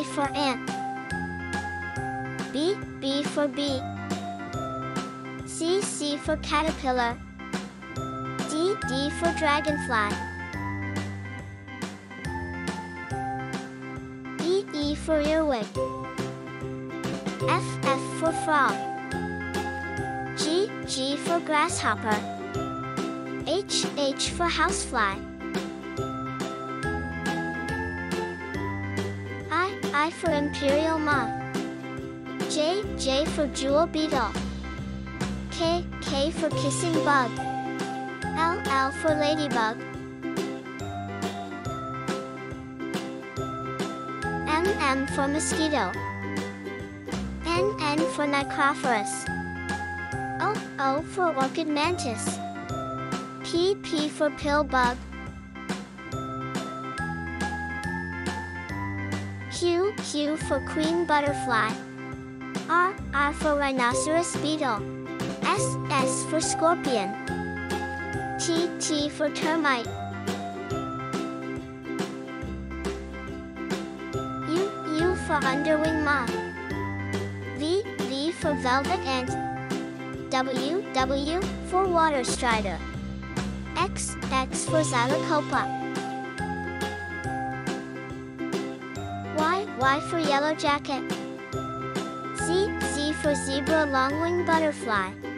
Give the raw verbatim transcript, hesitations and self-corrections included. A for ant. B, B for bee. C, C for caterpillar. D, D for dragonfly. E, E for earwig. F, F for frog. G, G for grasshopper. H, H for housefly. I, I for imperial moth. J, J for jewel beetle. K, K for kissing bug. L, L for ladybug. M, M for mosquito. N, N for Nicrophorus. O, O for orchid mantis. P, P for pill bug. Q, Q for queen butterfly. R, R for rhinoceros beetle. S, S for scorpion. T, T for termite. U, U for underwing moth. V, V for velvet ant. W, W for water strider. X, X for xylocopa. Y, Y for yellow jacket. Z, Z for zebra longwing butterfly.